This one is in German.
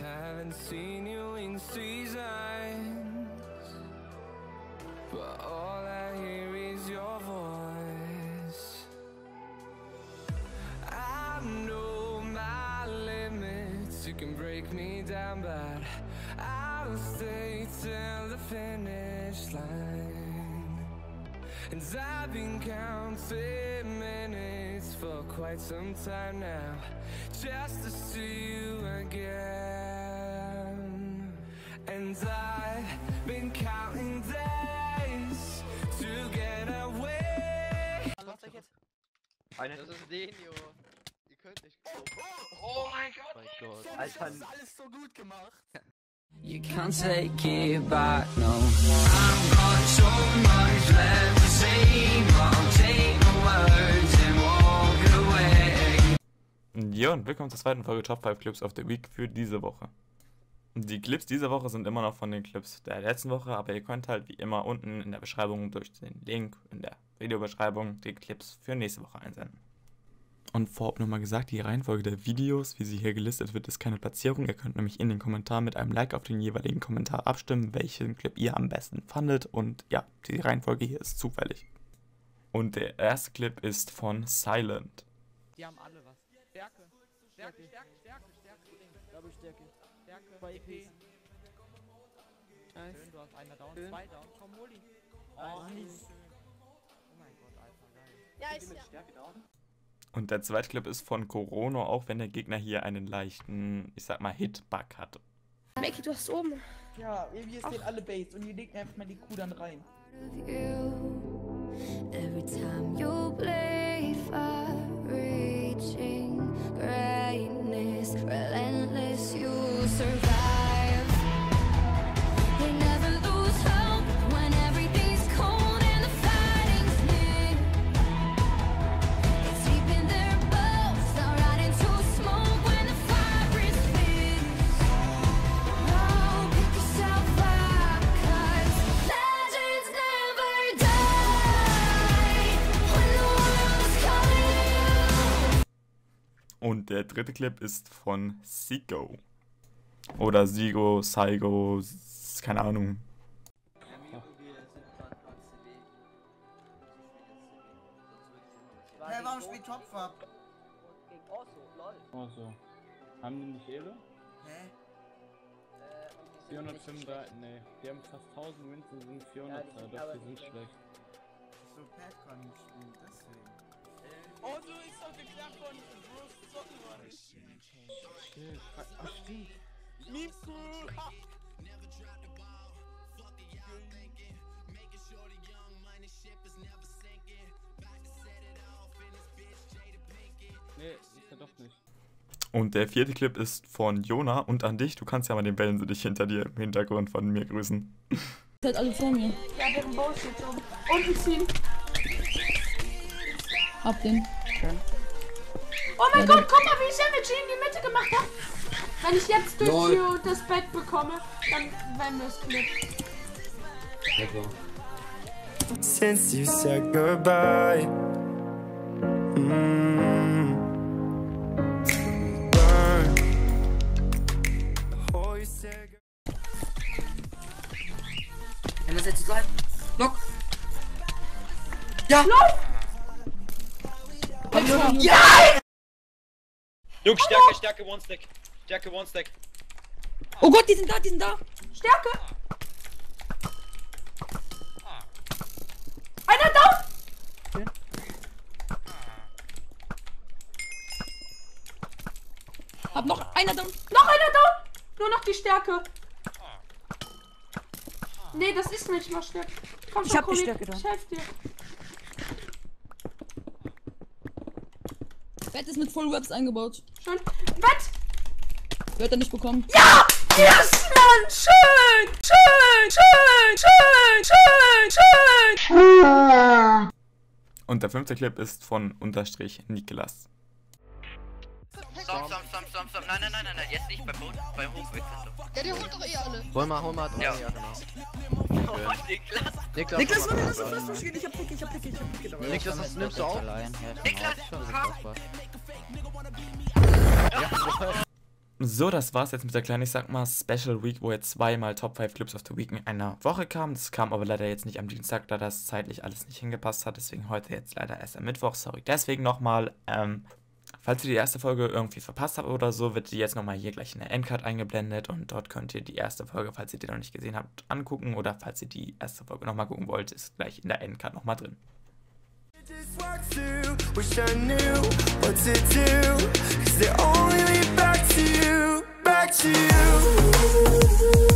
Haven't seen you in seasons, but all I hear is your voice. I know my limits, you can break me down, but I'll stay till the finish line. And I've been counting minutes for quite some time now, just to see you again. And I've been counting days to get away. Was euch jetzt? Das ist Denio. Ihr könnt nicht. Oh mein Gott! Alter, das ist alles so gut gemacht. You can't take it back, no. I've got so much left to say, but I'll take the words and walk away. Jo, und willkommen zur zweiten Folge Top 5 Clips of the Week für diese Woche. Die Clips dieser Woche sind immer noch von den Clips der letzten Woche, aber ihr könnt halt wie immer unten in der Beschreibung durch den Link in der Videobeschreibung die Clips für nächste Woche einsenden. Und vorab nochmal gesagt, die Reihenfolge der Videos, wie sie hier gelistet wird, ist keine Platzierung. Ihr könnt nämlich in den Kommentaren mit einem Like auf den jeweiligen Kommentar abstimmen, welchen Clip ihr am besten fandet. Und ja, die Reihenfolge hier ist zufällig. Und der erste Clip ist von Silent. Die haben alle was. Stärke. Stärke, Stärke, Stärke, Stärke. Ich glaube, Stärke. Stärke. Bei EP. Nice. Schön, du hast einer down, zwei down. Komm, hol ihn. Oh, nice. Oh mein Gott, Alter, geil. Ja, ich bin mit Stärke down. Und der zweite Clip ist von Corona, auch wenn der Gegner hier einen leichten, ich sag mal, Hitbug hatte. Meki, du hast oben. Ja, wir stehen alle Base und die legen einfach mal die Kuh dann rein. Und der dritte Clip ist von Sigo. Oder Sigo, Saigo, keine Ahnung. Hey, warum spielt Topf ab? Oh so. Haben die nicht Ehre? Hä? 435, nee. Die haben fast 1000 Wins und sind 400, doch die sind schlecht. So, Pat kann nicht spielen, deswegen. Oh, du ist so geklappt von Bruce Socken worden. Shit, ach stimmt. Miepsu! Nee, ist er doch nicht. Und der vierte Clip ist von Jona und an dich. Du kannst ja mal den Wellen, sie dich hinter dir im Hintergrund von mir grüßen. Seid alle vor mir. Ja, wir haben Boss jetzt um. Und wir ziehen. Hab den. Okay. Oh mein Gott, guck mal, wie ich Damage in die Mitte gemacht habe. Wenn ich jetzt durch Lol. Das Bett bekomme, dann werden wir es Glück. Since you said goodbye, Er muss jetzt bleiben. Lock. Ja. Lock. Ja! Luke, Stärke, Stärke, One Stack. Stärke, One Stack. Oh Gott, die sind da, die sind da. Stärke! Einer down! Hab noch einer down. Noch einer down! Nur noch die Stärke. Nee, das ist nicht mal Stärke. Komm schon, Kollege, ich helf dir. Bett ist mit Full Webs eingebaut. Schön. Bett! Wird er nicht bekommen. Ja! Yes, Mann! Schön! Schön! Schön! Schön! Schön! Schön! Und der fünfte Clip ist von unterstrich Nikolas. Stop, stop, stop, stop, stop. Nein, nein, nein, nein, nein. Jetzt nicht beim Boot, beim Hochwechsel. Ja, die holt doch eh alle. Hol mal, ja. Ja, genau. Oh, Niklas! Niklas, warte, lass uns fast verstehen. Ich hab Picke, ich hab Picke, ich hab Picke dabei. Niklas, das nimmst du auch? Niklas, komm! So, das war's jetzt mit der kleinen, ich sag mal, Special Week, wo jetzt zweimal Top 5 Clips of the Week in einer Woche kamen. Das kam aber leider jetzt nicht am Dienstag, da das zeitlich alles nicht hingepasst hat. Deswegen heute jetzt leider erst am Mittwoch, sorry. Deswegen nochmal, falls ihr die erste Folge irgendwie verpasst habt oder so, wird die jetzt nochmal hier gleich in der Endcard eingeblendet und dort könnt ihr die erste Folge, falls ihr die noch nicht gesehen habt, angucken oder falls ihr die erste Folge nochmal gucken wollt, ist gleich in der Endcard nochmal drin. Back to you.